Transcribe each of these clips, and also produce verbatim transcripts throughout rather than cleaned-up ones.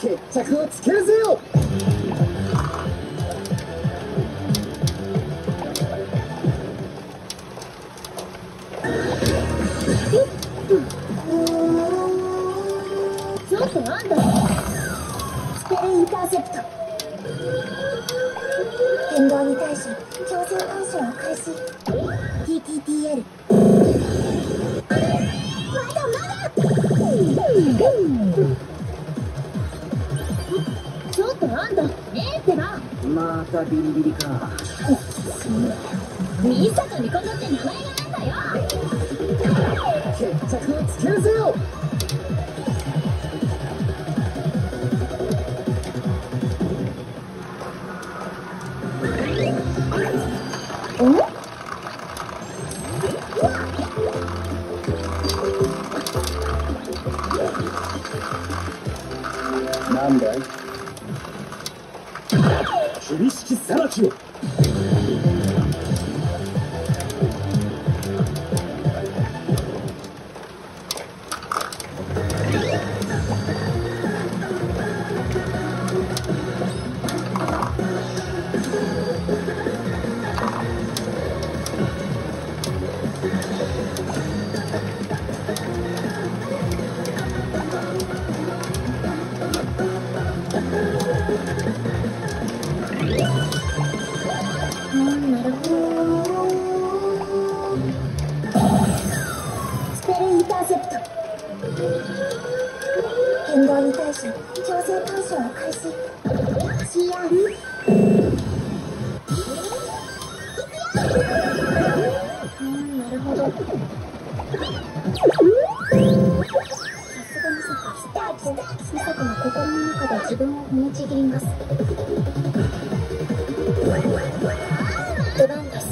決着をつけるぜよ。ちょっとなんだろう、スペルインターセプト。変動に対し強制干渉を開始。 ティーティーティーエル ちょっとなんだねえってば。またビリビリか。ミサとミコトって名前がなんだよ。決着をつけるぜよ。なんだい、厳しきさらきを。変動に対し強制干渉を開始。 シーアール うん、なるほど。さすがにさかミサコの心の中で自分を踏みちぎります。出番です。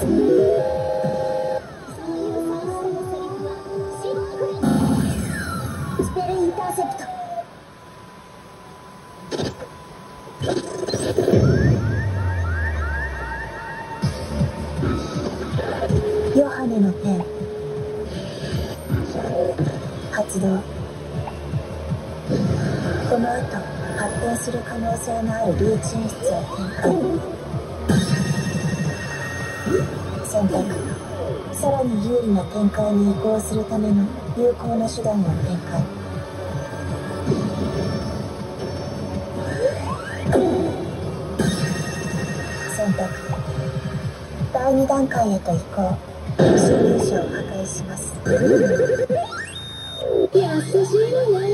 ヨハネのペン発動。この後発展する可能性のあるルーチン室を展開。選択、さらに有利な展開に移行するための有効な手段を展開。第二段階へと移行。侵入者を破壊します。優しいのね。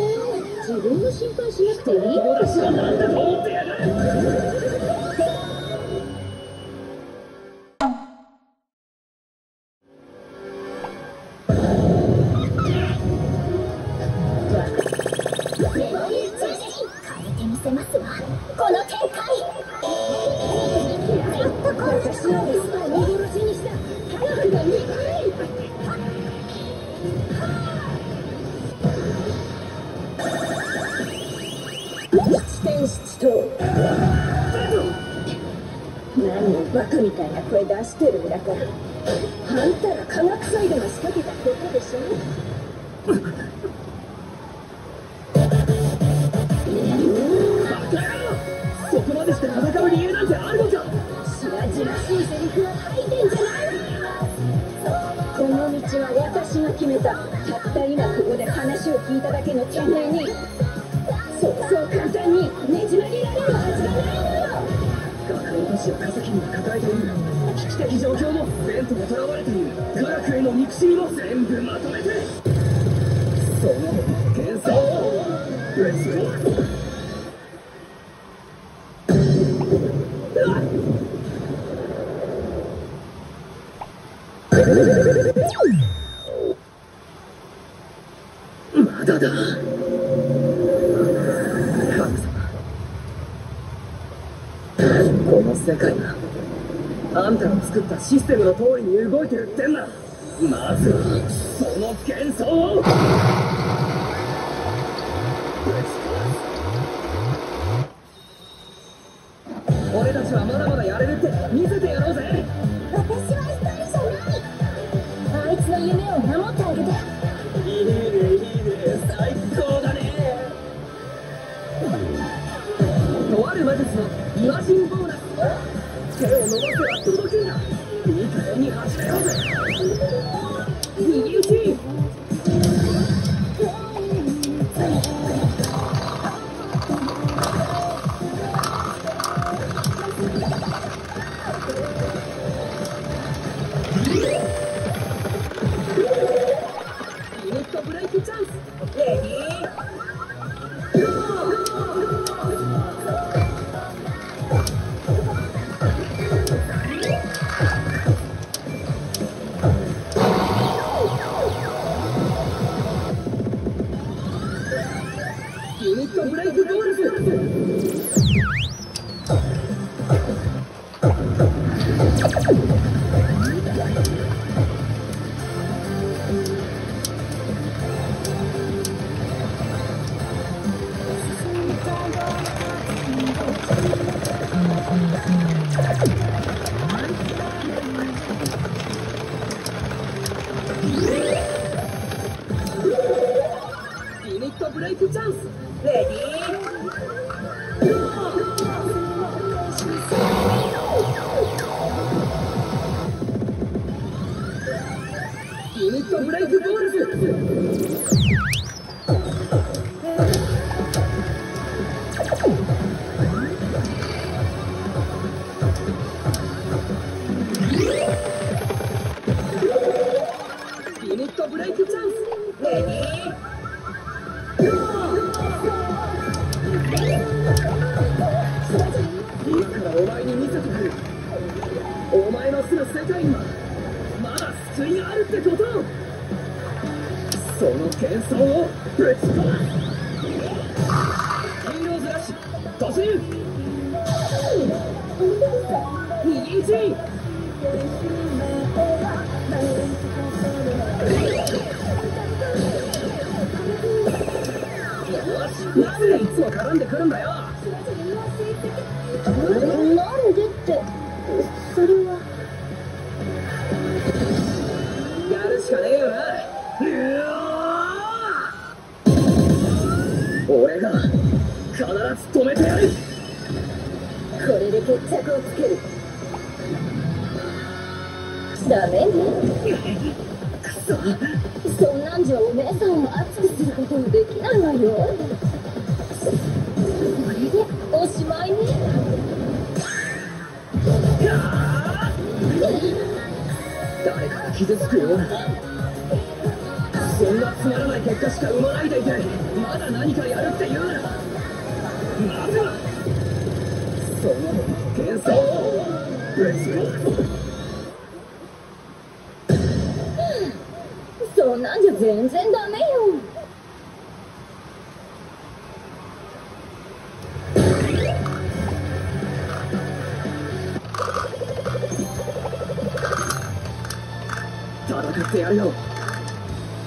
自分の心配しなくていいのかしら。メモリー通信変えてみせますわ。この展開。私のミスは見殺しにした科学が憎い。いちてんななと何をバカみたいな声出してるんだから。あんたら科学祭でも仕掛けたことでしょ。私が決めた。たった今ここで話を聞いただけの懸命にそうそう簡単にねじ曲げられるはずがないのよ。学園都市を化石に抱えている。危機的状況もベントが囚われている。科学への憎しみも全部まとめてその幻想をレスリーまだだ。神様、この世界があんたの作ったシステムの通りに動いてるってんだ。まずはその幻想を。俺たちちはまだまだやれるって見せてやろうぜ。私は一人じゃない。あいつの夢を守ってあげて。いいねいいね、最高だね。とある魔術のイワシンボーナス、手を伸ばせば届くんだ。いい加減に走れようぜ。右打ち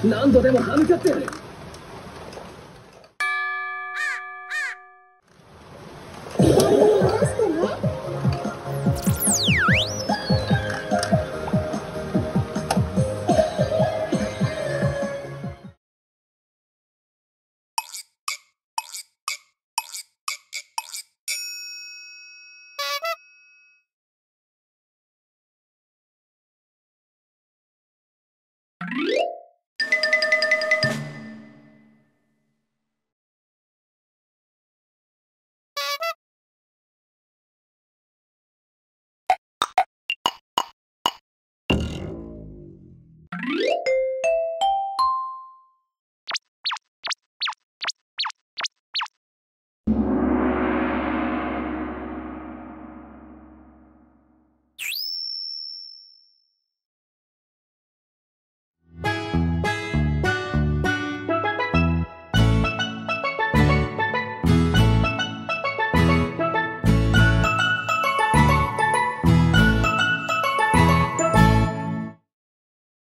何度でも歯向かってやる。you